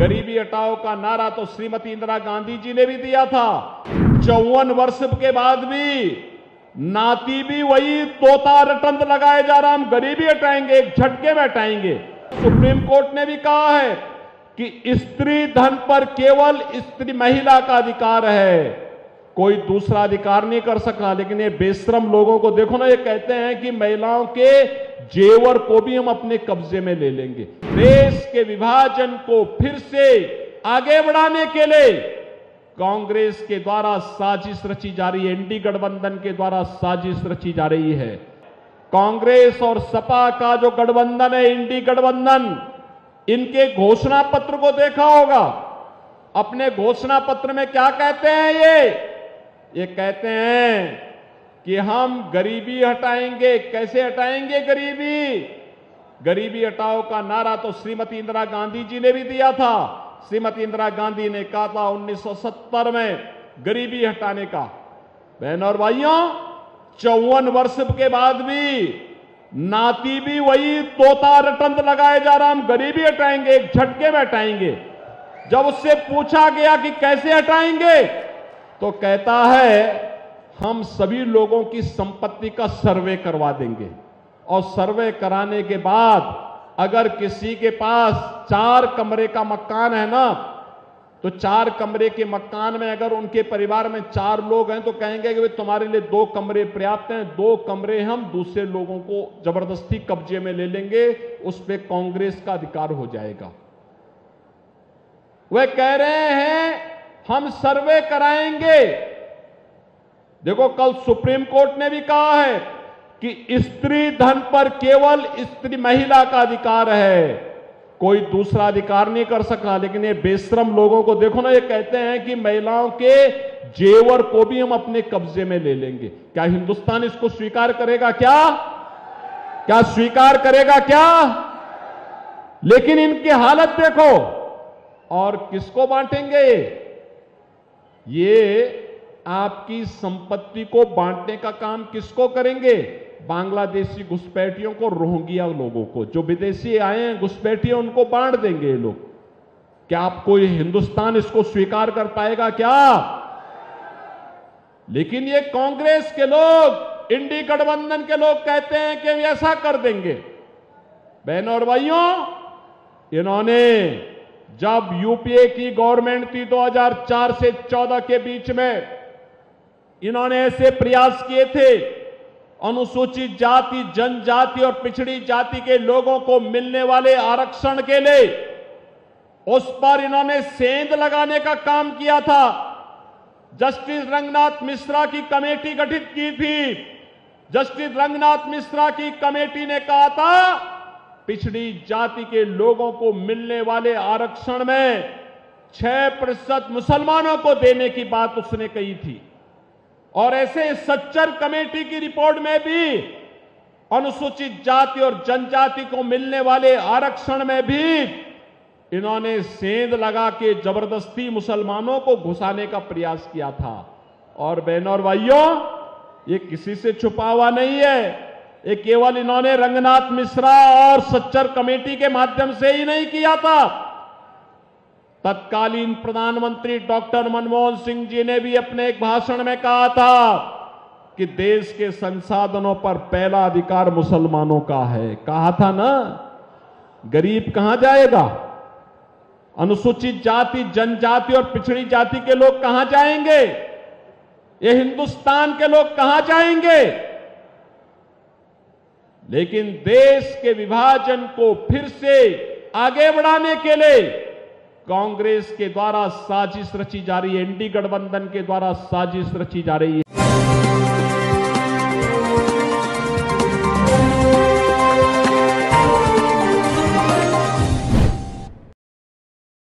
गरीबी हटाओ का नारा तो श्रीमती इंदिरा गांधी जी ने भी दिया था। 54 वर्ष के बाद भी नाती भी वही तोता रटंत लगाए जा रहा, हम गरीबी हटाएंगे, एक झटके में हटाएंगे। सुप्रीम कोर्ट ने भी कहा है कि स्त्री धन पर केवल स्त्री महिला का अधिकार है, कोई दूसरा अधिकार नहीं कर सकता। लेकिन ये बेशरम लोगों को देखो ना, ये कहते हैं कि महिलाओं के जेवर को भी हम अपने कब्जे में ले लेंगे। देश के विभाजन को फिर से आगे बढ़ाने के लिए कांग्रेस के द्वारा साजिश रची जा रही है, इंडी गठबंधन के द्वारा साजिश रची जा रही है। कांग्रेस और सपा का जो गठबंधन है, इंडी गठबंधन, इनके घोषणा पत्र को देखा होगा। अपने घोषणा पत्र में क्या कहते हैं ये कहते हैं कि हम गरीबी हटाएंगे। कैसे हटाएंगे गरीबी? गरीबी हटाओ का नारा तो श्रीमती इंदिरा गांधी जी ने भी दिया था। श्रीमती इंदिरा गांधी ने कहा था 1970 में गरीबी हटाने का। बहनों और भाइयों, 54 वर्ष के बाद भी नाती भी वही तोता रटंत लगाए जा रहा, हम गरीबी हटाएंगे, एक झटके में हटाएंगे। जब उससे पूछा गया कि कैसे हटाएंगे तो कहता है हम सभी लोगों की संपत्ति का सर्वे करवा देंगे और सर्वे कराने के बाद अगर किसी के पास 4 कमरे का मकान है ना, तो 4 कमरे के मकान में अगर उनके परिवार में 4 लोग हैं तो कहेंगे कि भाई तुम्हारे लिए 2 कमरे पर्याप्त हैं, 2 कमरे हम दूसरे लोगों को जबरदस्ती कब्जे में ले लेंगे, उस पर कांग्रेस का अधिकार हो जाएगा। वे कह रहे हैं हम सर्वे कराएंगे। देखो, कल सुप्रीम कोर्ट ने भी कहा है कि स्त्री धन पर केवल स्त्री महिला का अधिकार है, कोई दूसरा अधिकार नहीं कर सकता। लेकिन ये बेशरम लोगों को देखो ना, ये कहते हैं कि महिलाओं के जेवर को भी हम अपने कब्जे में ले लेंगे। क्या हिंदुस्तान इसको स्वीकार करेगा? क्या स्वीकार करेगा? क्या? लेकिन इनकी हालत देखो, और किसको बांटेंगे? ये आपकी संपत्ति को बांटने का काम किसको करेंगे? बांग्लादेशी घुसपैठियों को, रोहिंग्या लोगों को, जो विदेशी आए हैं घुसपैठियों, उनको बांट देंगे ये लोग। क्या आपको ये हिंदुस्तान इसको स्वीकार कर पाएगा? क्या? लेकिन ये कांग्रेस के लोग, इंडी गठबंधन के लोग कहते हैं कि ऐसा कर देंगे। बहनों और भाइयों, इन्होंने जब यूपीए की गवर्नमेंट थी 2004 से 2014 के बीच में, इन्होंने ऐसे प्रयास किए थे अनुसूचित जाति, जनजाति और पिछड़ी जाति के लोगों को मिलने वाले आरक्षण के लिए, उस पर इन्होंने सेंध लगाने का काम किया था। जस्टिस रंगनाथ मिश्रा की कमेटी गठित की थी। जस्टिस रंगनाथ मिश्रा की कमेटी ने कहा था पिछड़ी जाति के लोगों को मिलने वाले आरक्षण में 6% मुसलमानों को देने की बात उसने कही थी। और ऐसे सच्चर कमेटी की रिपोर्ट में भी अनुसूचित जाति और जनजाति को मिलने वाले आरक्षण में भी इन्होंने सेंध लगा के जबरदस्ती मुसलमानों को घुसाने का प्रयास किया था। और बहनों और भाइयों, ये किसी से छुपा हुआ नहीं है। ये केवल इन्होंने रंगनाथ मिश्रा और सच्चर कमेटी के माध्यम से ही नहीं किया था, तत्कालीन प्रधानमंत्री डॉक्टर मनमोहन सिंह जी ने भी अपने एक भाषण में कहा था कि देश के संसाधनों पर पहला अधिकार मुसलमानों का है। कहा था ना, गरीब कहां जाएगा? अनुसूचित जाति, जनजाति और पिछड़ी जाति के लोग कहां जाएंगे? ये हिंदुस्तान के लोग कहां जाएंगे? लेकिन देश के विभाजन को फिर से आगे बढ़ाने के लिए कांग्रेस के द्वारा साजिश रची जा रही है, इंडी गठबंधन के द्वारा साजिश रची जा रही है।